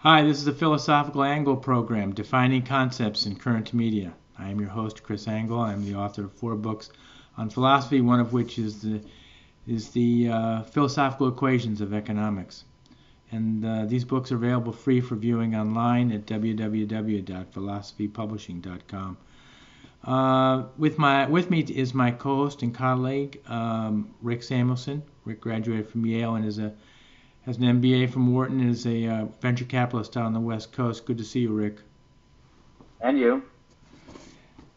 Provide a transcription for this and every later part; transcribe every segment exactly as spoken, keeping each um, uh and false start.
Hi, this is the Philosophical Angle Program, Defining Concepts in Current Media. I am your host, Chris Angle. I am the author of four books on philosophy, one of which is the, is the uh, Philosophical Equations of Economics. And uh, these books are available free for viewing online at w w w dot philosophy publishing dot com. Uh, with, my, with me is my co-host and colleague, um, Rick Samuelson. Rick graduated from Yale and is a has an M B A from Wharton and is a uh, venture capitalist out on the West Coast. Good to see you, Rick. And you.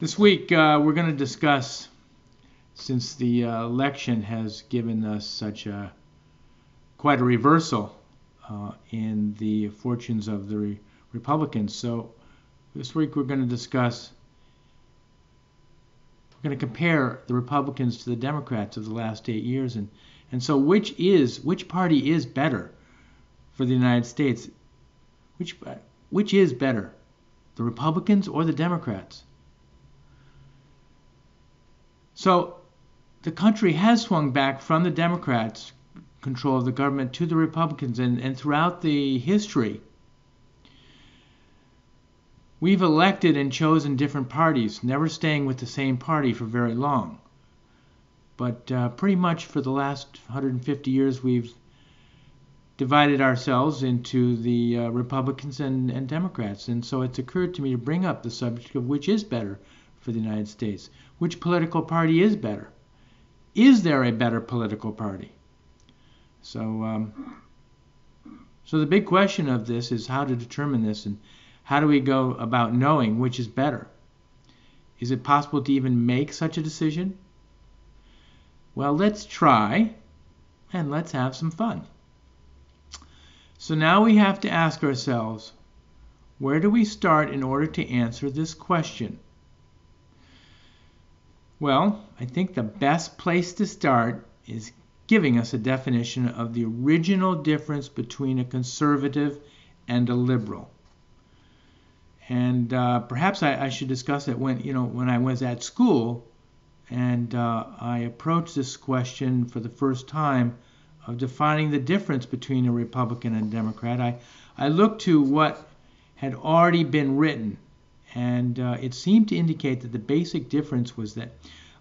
This week, uh, we're going to discuss, since the uh, election has given us such a quite a reversal uh, in the fortunes of the re Republicans. So this week, we're going to discuss, we're going to compare the Republicans to the Democrats of the last eight years and And so which is which party is better for the United States? Which which is better, the Republicans or the Democrats? So the country has swung back from the Democrats' control of the government to the Republicans, and, and throughout the history, we've elected and chosen different parties, never staying with the same party for very long. But uh, pretty much for the last one hundred fifty years, we've divided ourselves into the uh, Republicans and, and Democrats. And so it's occurred to me to bring up the subject of which is better for the United States. Which political party is better? Is there a better political party? So, um, so the big question of this is how to determine this, and how do we go about knowing which is better? Is it possible to even make such a decision? Well, let's try, and let's have some fun. So now we have to ask ourselves, where do we start in order to answer this question? Well, I think the best place to start is giving us a definition of the original difference between a conservative and a liberal. And uh, perhaps I, I should discuss it when, you know, when I was at school, and uh, I approached this question for the first time of defining the difference between a Republican and a Democrat. I, I looked to what had already been written, and uh, it seemed to indicate that the basic difference was that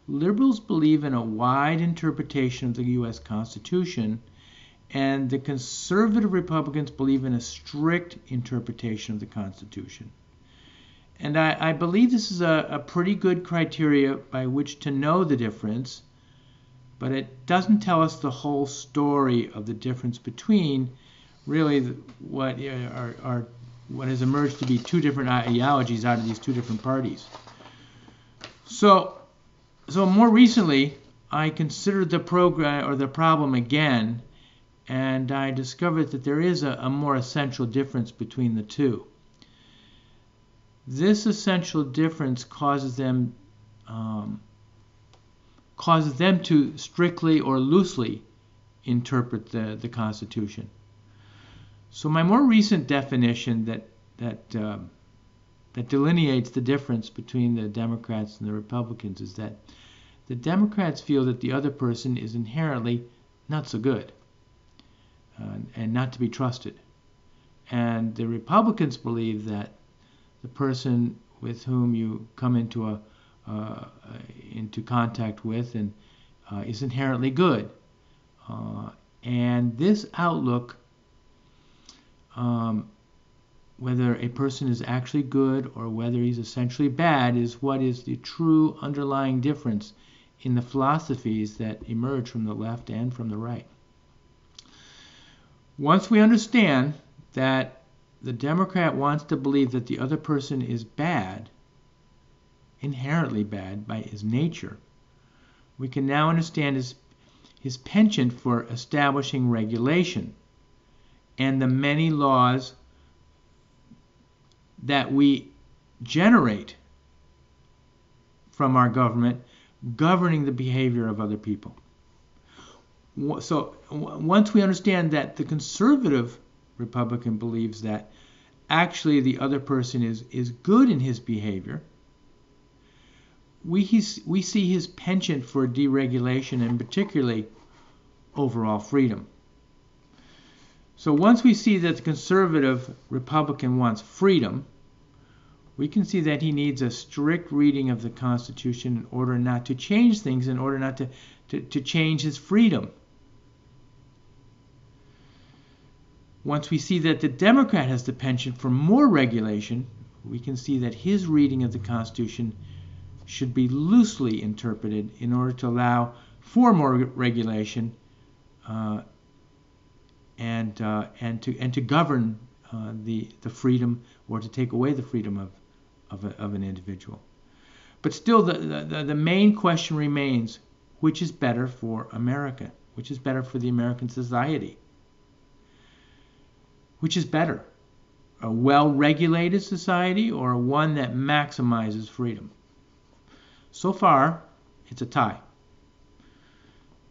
liberals believe in a wide interpretation of the U S Constitution, and the conservative Republicans believe in a strict interpretation of the Constitution. And I, I believe this is a, a pretty good criteria by which to know the difference, but it doesn't tell us the whole story of the difference between really the, what are, are what has emerged to be two different ideologies out of these two different parties. So, so more recently, I considered the program or the problem again, and I discovered that there is a, a more essential difference between the two. This essential difference causes them um, causes them to strictly or loosely interpret the, the Constitution. So my more recent definition that that um, that delineates the difference between the Democrats and the Republicans is that the Democrats feel that the other person is inherently not so good uh, and not to be trusted, and the Republicans believe that the person with whom you come into a uh, into contact with and uh, is inherently good, uh, and this outlook, um, whether a person is actually good or whether he's essentially bad, is what is the true underlying difference in the philosophies that emerge from the left and from the right. Once we understand that the Democrat wants to believe that the other person is bad, inherently bad by his nature, we can now understand his, his penchant for establishing regulation and the many laws that we generate from our government governing the behavior of other people. So once we understand that the conservative Republican believes that actually the other person is, is good in his behavior, we, his, we see his penchant for deregulation and particularly overall freedom. So once we see that the conservative Republican wants freedom, we can see that he needs a strict reading of the Constitution in order not to change things, in order not to, to, to change his freedom. Once we see that the Democrat has the penchant for more regulation, we can see that his reading of the Constitution should be loosely interpreted in order to allow for more regulation uh, and uh, and to and to govern uh, the the freedom, or to take away the freedom of of, a, of an individual. But still, the, the the main question remains: which is better for America? Which is better for the American society? Which is better, a well-regulated society or one that maximizes freedom? So far, it's a tie.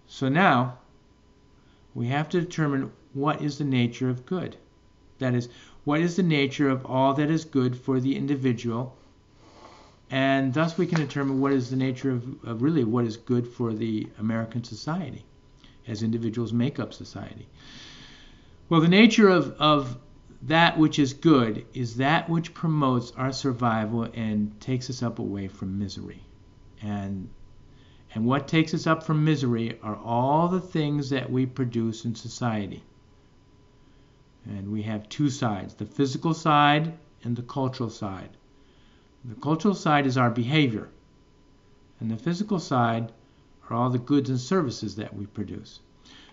So now, we have to determine what is the nature of good. That is, what is the nature of all that is good for the individual? And thus we can determine what is the nature of, of really what is good for the American society, as individuals make up society. Well, the nature of, of that which is good is that which promotes our survival and takes us up away from misery. And, and what takes us up from misery are all the things that we produce in society. And we have two sides, the physical side and the cultural side. The cultural side is our behavior, and the physical side are all the goods and services that we produce.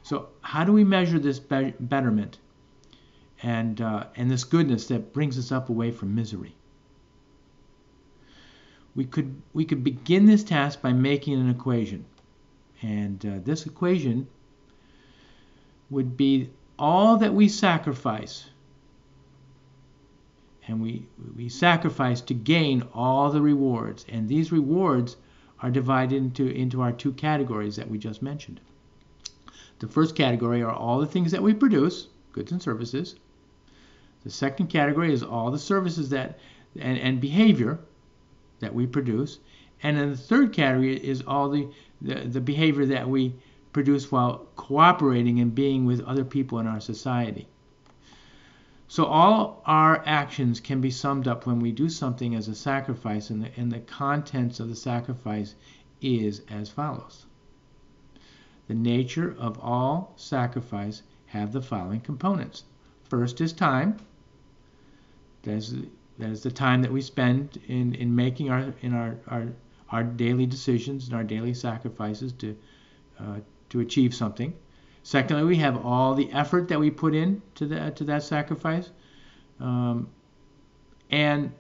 So how do we measure this be betterment and, uh, and this goodness that brings us up away from misery? We could, we could begin this task by making an equation. And uh, this equation would be all that we sacrifice. And we, we sacrifice to gain all the rewards. And these rewards are divided into, into our two categories that we just mentioned. The first category are all the things that we produce, goods and services. The second category is all the services that and, and behavior that we produce. And then the third category is all the, the, the behavior that we produce while cooperating and being with other people in our society. So all our actions can be summed up when we do something as a sacrifice, and the, and the contents of the sacrifice is as follows. The nature of all sacrifice have the following components. First is time. That is, that is the time that we spend in, in making our in our, our our daily decisions and our daily sacrifices to uh, to achieve something. Secondly, we have all the effort that we put in to the to that sacrifice, um, and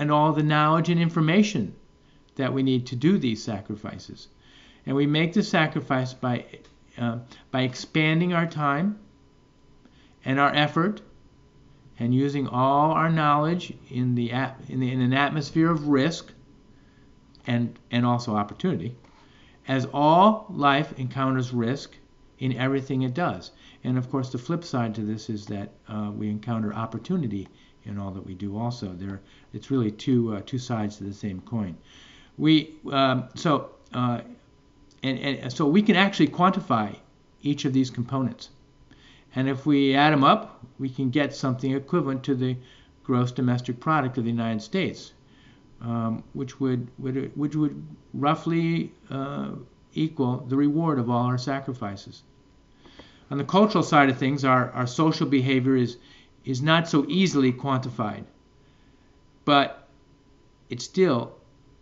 and all the knowledge and information that we need to do these sacrifices. And we make the sacrifice by uh, by expanding our time and our effort, and using all our knowledge in the in, the, in an atmosphere of risk and and also opportunity, as all life encounters risk in everything it does. And of course, the flip side to this is that uh, we encounter opportunity in all that we do. Also, there it's really two uh, two sides to the same coin. We um, so. Uh, And, and so we can actually quantify each of these components. And if we add them up, we can get something equivalent to the gross domestic product of the United States, um, which would, would, which would roughly uh, equal the reward of all our sacrifices. On the cultural side of things, our, our social behavior is, is not so easily quantified, but it still,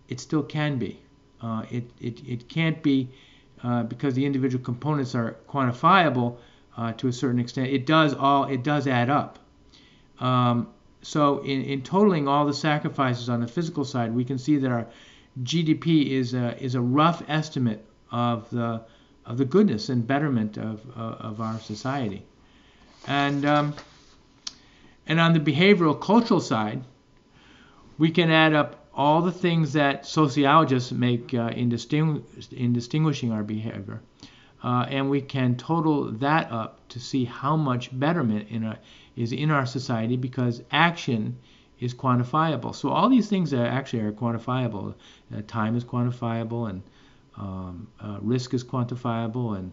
it still can be. Uh, it, it, it can't be, uh, because the individual components are quantifiable uh, to a certain extent. It does all it does add up. Um, so in, in totaling all the sacrifices on the physical side, we can see that our G D P is a, is a rough estimate of the of the goodness and betterment of uh, of our society. And um, and on the behavioral cultural side, we can add up all the things that sociologists make uh, in, distingu in distinguishing our behavior, uh, and we can total that up to see how much betterment in a, is in our society, because action is quantifiable. So all these things are actually are quantifiable. Uh, time is quantifiable, and um, uh, risk is quantifiable, and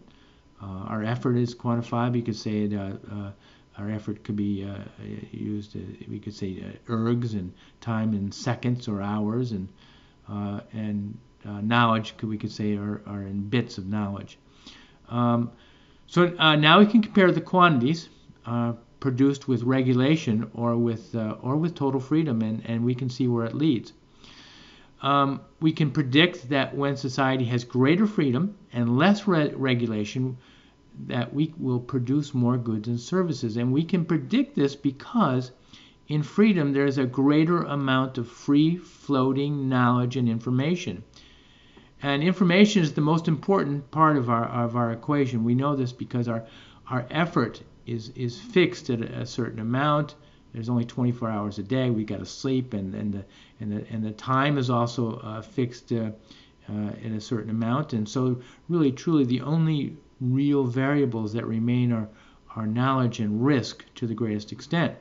Uh, our effort is quantified. You could say it, uh, uh, our effort could be uh, used, uh, we could say uh, ergs, and time in seconds or hours, and uh, and uh, knowledge, could, we could say, are, are in bits of knowledge. Um, so uh, now we can compare the quantities uh, produced with regulation or with uh, or with total freedom, and, and we can see where it leads. Um, we can predict that when society has greater freedom and less re- regulation, that we will produce more goods and services. And we can predict this because in freedom there is a greater amount of free floating knowledge and information. And information is the most important part of our of our equation. We know this because our our effort is is fixed at a certain amount. There's only twenty-four hours a day. We got to sleep, and and the and the and the time is also uh, fixed uh, uh, at a certain amount. And so, really, truly, the only real variables that remain are are knowledge and risk to the greatest extent.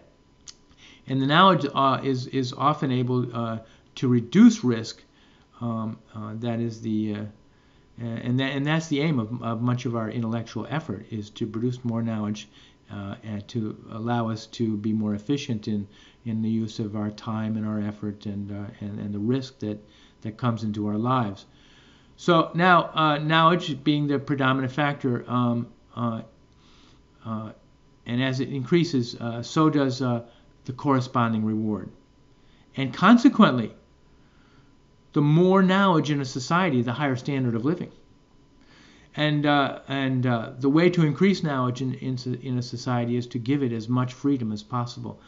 And the knowledge uh, is is often able uh, to reduce risk. Um, uh, that is the uh, and that and that's the aim of, of much of our intellectual effort, is to produce more knowledge. Uh, and to allow us to be more efficient in, in the use of our time and our effort, and uh, and, and the risk that, that comes into our lives. So now, uh, knowledge being the predominant factor, um, uh, uh, and as it increases, uh, so does uh, the corresponding reward. And consequently, the more knowledge in a society, the higher standard of living. And uh, and uh, the way to increase knowledge in, in in a society is to give it as much freedom as possible.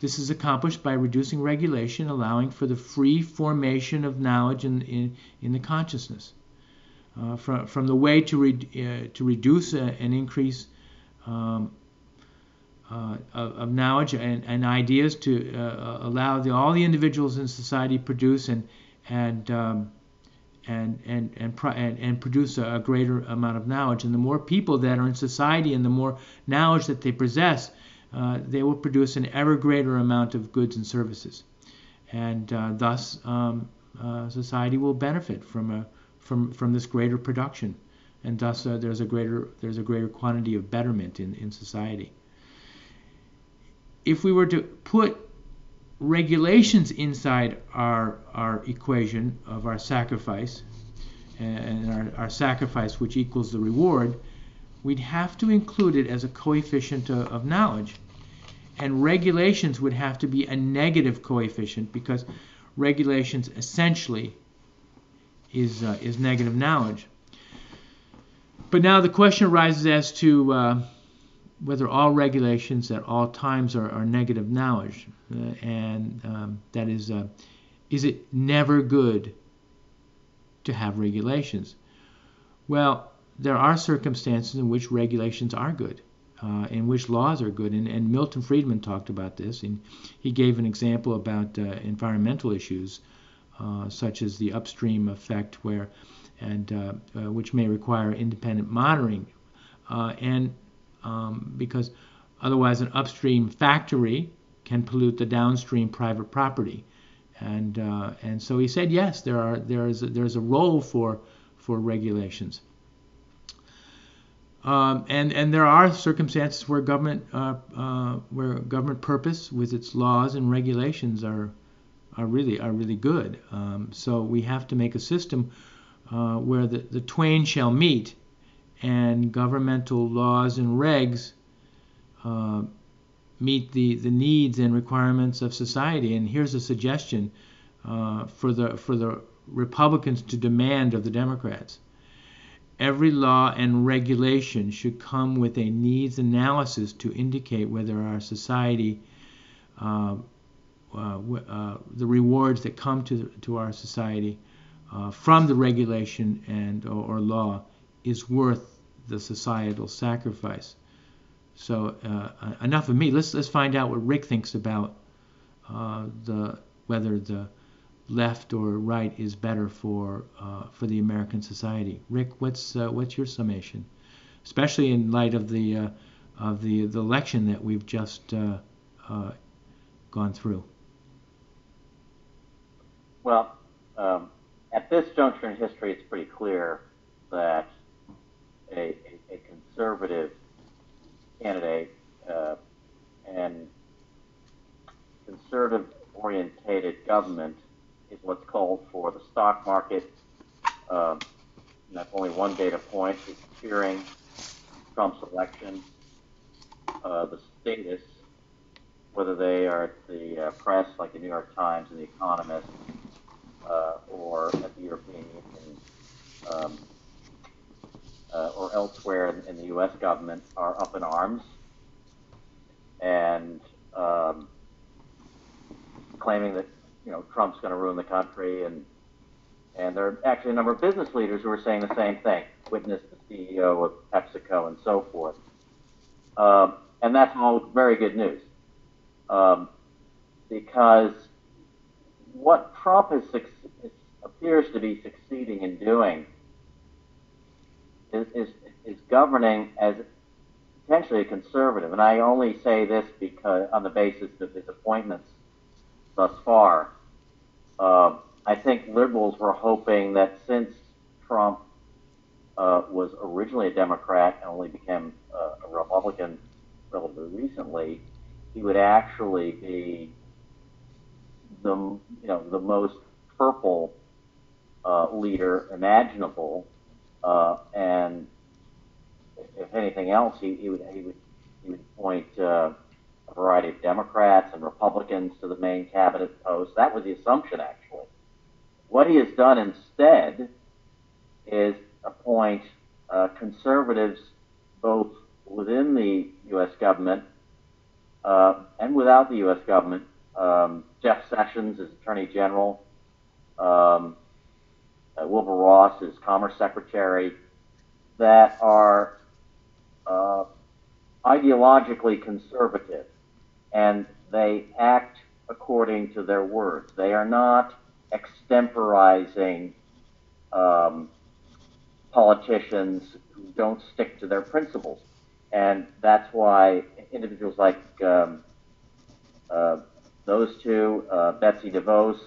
This is accomplished by reducing regulation, allowing for the free formation of knowledge in in, in the consciousness. Uh, from from the way to re, uh, to reduce uh, and increase um, uh, of, of knowledge and, and ideas, to uh, allow the, all the individuals in society produce and and. Um, And and and, pro- and and produce a greater amount of knowledge. And the more people that are in society, and the more knowledge that they possess, uh, they will produce an ever greater amount of goods and services. And uh, thus, um, uh, society will benefit from a from from this greater production. And thus, uh, there's a greater there's a greater quantity of betterment in, in society. If we were to put regulations inside our our equation of our sacrifice, and our, our sacrifice which equals the reward, we'd have to include it as a coefficient of, of knowledge. And regulations would have to be a negative coefficient, because regulations essentially is uh, is negative knowledge. But now the question arises as to uh, whether all regulations at all times are, are negative knowledge. Uh, and um, that is, uh, is it never good to have regulations? Well, there are circumstances in which regulations are good, uh, in which laws are good. And, and Milton Friedman talked about this, and he gave an example about uh, environmental issues, uh, such as the upstream effect, where, and uh, uh, which may require independent monitoring, uh, and um, because otherwise an upstream factory can pollute the downstream private property, and uh, and so he said yes, there are there is a, there is a role for for regulations, um, and and there are circumstances where government uh, uh, where government purpose with its laws and regulations are are really are really good. Um, so we have to make a system uh, where the, the twain shall meet, and governmental laws and regs Uh, meet the, the needs and requirements of society. And here's a suggestion uh, for the for the Republicans to demand of the Democrats. Every law and regulation should come with a needs analysis to indicate whether our society, uh, uh, uh, the rewards that come to, to our society uh, from the regulation and or, or law is worth the societal sacrifice. So uh, enough of me. Let's let's find out what Rick thinks about uh, the whether the left or right is better for uh, for the American society. Rick, what's uh, what's your summation, especially in light of the uh, of the, the election that we've just uh, uh, gone through? Well, um, at this juncture in history, it's pretty clear that a, a, a conservative candidate uh, and conservative-orientated government is what's called for. The stock market, um, and that's only one data point, is cheering Trump's election. Uh, the status, whether they are at the uh, press, like the New York Times and the Economist, uh, or at the European Union, um, uh, or elsewhere in, in the U S government, are up in arms and um, claiming that, you know, Trump's going to ruin the country, and and there are actually a number of business leaders who are saying the same thing. Witness the C E O of PepsiCo and so forth. Um, and that's all very good news, um, because what Trump is, is, appears to be succeeding in doing is, is, is governing as potentially a conservative. And I only say this because on the basis of his appointments thus far. Uh, I think liberals were hoping that since Trump Uh, was originally a Democrat and only became uh, a Republican relatively recently, he would actually be the you know the most purple uh, leader imaginable, uh, and if anything else, he, he would he would he would point uh, a variety of Democrats and Republicans to the main cabinet post. That was the assumption, actually. What he has done instead is appoint uh, conservatives both within the U S government uh, and without the U S government. Um, Jeff Sessions is Attorney General. Um, uh, Wilbur Ross is Commerce Secretary. That are uh, ideologically conservative, and they act according to their words. They are not extemporizing Um, politicians who don't stick to their principles, and that's why individuals like um, uh, those two, uh, Betsy DeVos,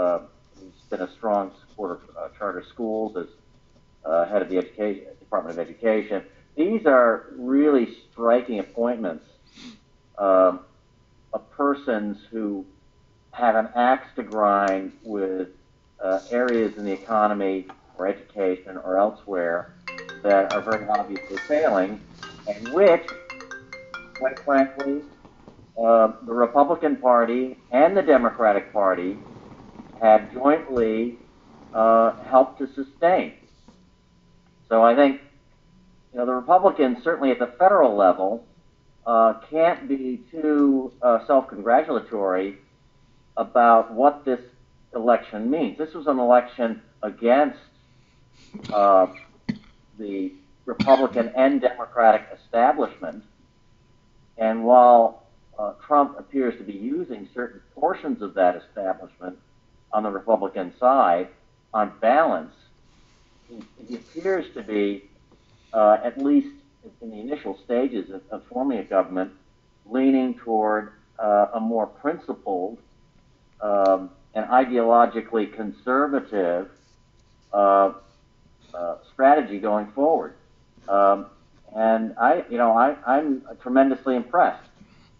uh, who's been a strong supporter of uh, charter schools as uh, head of the education, Department of Education, these are really striking appointments um, of persons who have an axe to grind with uh, areas in the economy or education or elsewhere that are very obviously failing, and which, quite frankly, uh, the Republican Party and the Democratic Party have jointly uh, helped to sustain. So I think, you know, the Republicans, certainly at the federal level, uh, can't be too uh, self-congratulatory about what this election means. This was an election against Uh, the Republican and Democratic establishment, and while uh, Trump appears to be using certain portions of that establishment on the Republican side, on balance, he, he appears to be, uh, at least in the initial stages of, of forming a government, leaning toward uh, a more principled um, and ideologically conservative Uh, Uh, strategy going forward, um, and I, you know, I, I'm tremendously impressed.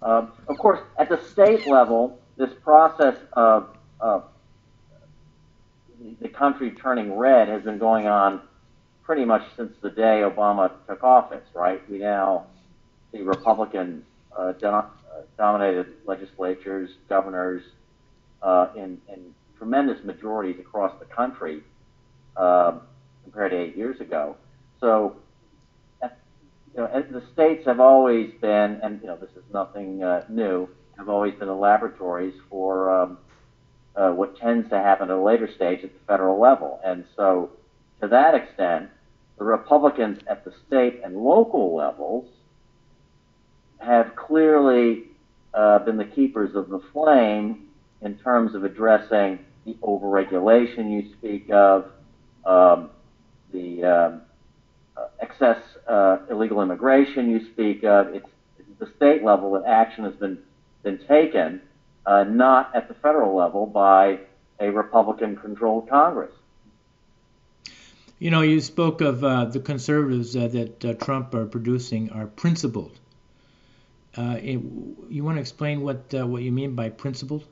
Uh, of course, at the state level, this process of, of the country turning red has been going on pretty much since the day Obama took office. Right? We now see Republican uh, dom dominated legislatures, governors, uh, in, in tremendous majorities across the country. Uh, compared to eight years ago. So, you know, the states have always been, and you know, this is nothing uh, new, have always been the laboratories for um, uh, what tends to happen at a later stage at the federal level. And so, to that extent, the Republicans at the state and local levels have clearly uh, been the keepers of the flame in terms of addressing the overregulation you speak of, um, the um, uh, excess uh, illegal immigration you speak of. It's, it's the state level that action has been, been taken, uh, not at the federal level by a Republican-controlled Congress. You know, you spoke of uh, the conservatives uh, that uh, Trump are producing are principled. Uh, it, you want to explain what uh, what you mean by principled?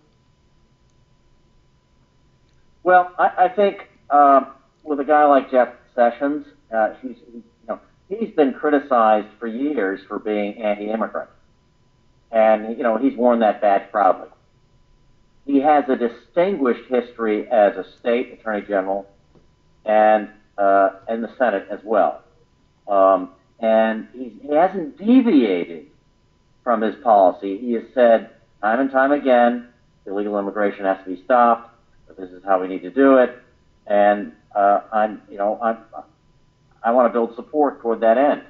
Well, I, I think uh, with a guy like Jeff Sessions, uh, he's, you know, he's been criticized for years for being anti-immigrant, and you know he's worn that badge proudly. He has a distinguished history as a state attorney general and uh, in the Senate as well, um, and he's, he hasn't deviated from his policy. He has said time and time again, illegal immigration has to be stopped. But this is how we need to do it, and uh, I'm, you know, I'm, I want to build support toward that end.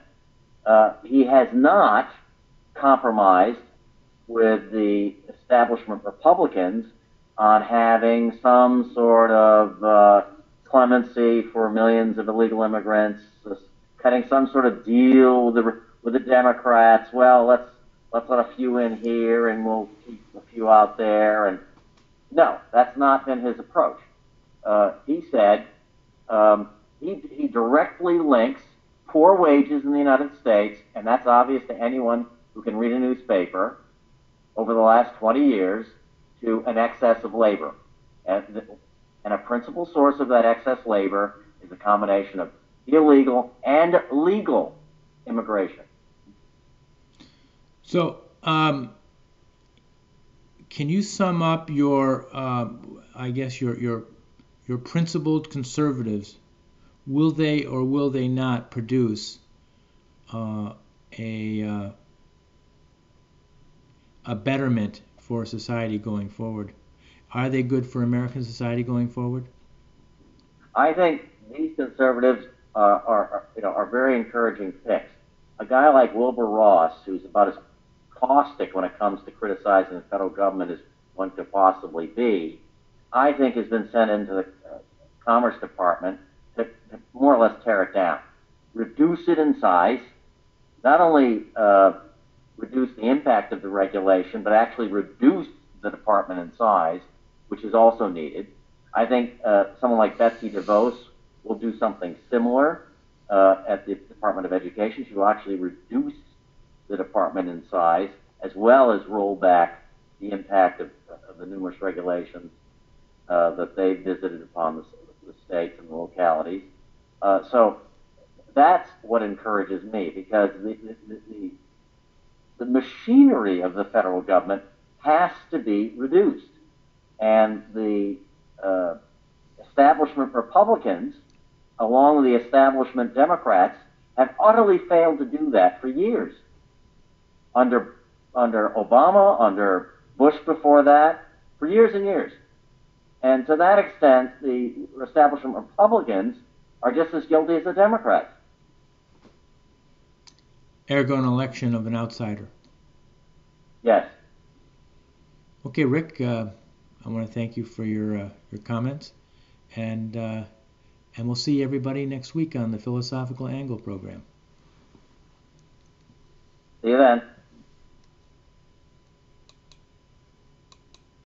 Uh, he has not compromised with the establishment Republicans on having some sort of uh, clemency for millions of illegal immigrants, cutting some sort of deal with the with the Democrats. Well, let's. Let's let a few in here and we'll keep a few out there. And no, that's not been his approach. Uh, he said um, he, he directly links poor wages in the United States, and that's obvious to anyone who can read a newspaper, over the last twenty years to an excess of labor. And, the, and a principal source of that excess labor is a combination of illegal and legal immigration. So, um, can you sum up your, uh, I guess your your your principled conservatives? Will they or will they not produce uh, a uh, a betterment for society going forward? Are they good for American society going forward? I think these conservatives uh, are, are you know are very encouraging picks. A guy like Wilbur Ross, who's about as caustic when it comes to criticizing the federal government as one could possibly be, I think has been sent into the uh, Commerce Department to, to more or less tear it down, reduce it in size, not only uh, reduce the impact of the regulation, but actually reduce the department in size, which is also needed. I think uh, someone like Betsy DeVos will do something similar uh, at the Department of Education. She will actually reduce the department in size, as well as roll back the impact of, of the numerous regulations uh, that they visited upon the, the states and the localities. Uh, so that's what encourages me, because the, the, the, the machinery of the federal government has to be reduced. And the uh, establishment Republicans, along with the establishment Democrats, have utterly failed to do that for years. Under under Obama, under Bush before that, for years and years. And to that extent, the establishment Republicans are just as guilty as the Democrats. Ergo, an election of an outsider. Yes. Okay, Rick, uh, I want to thank you for your uh, your comments, and uh, and we'll see everybody next week on the Philosophical Angle program. See you then.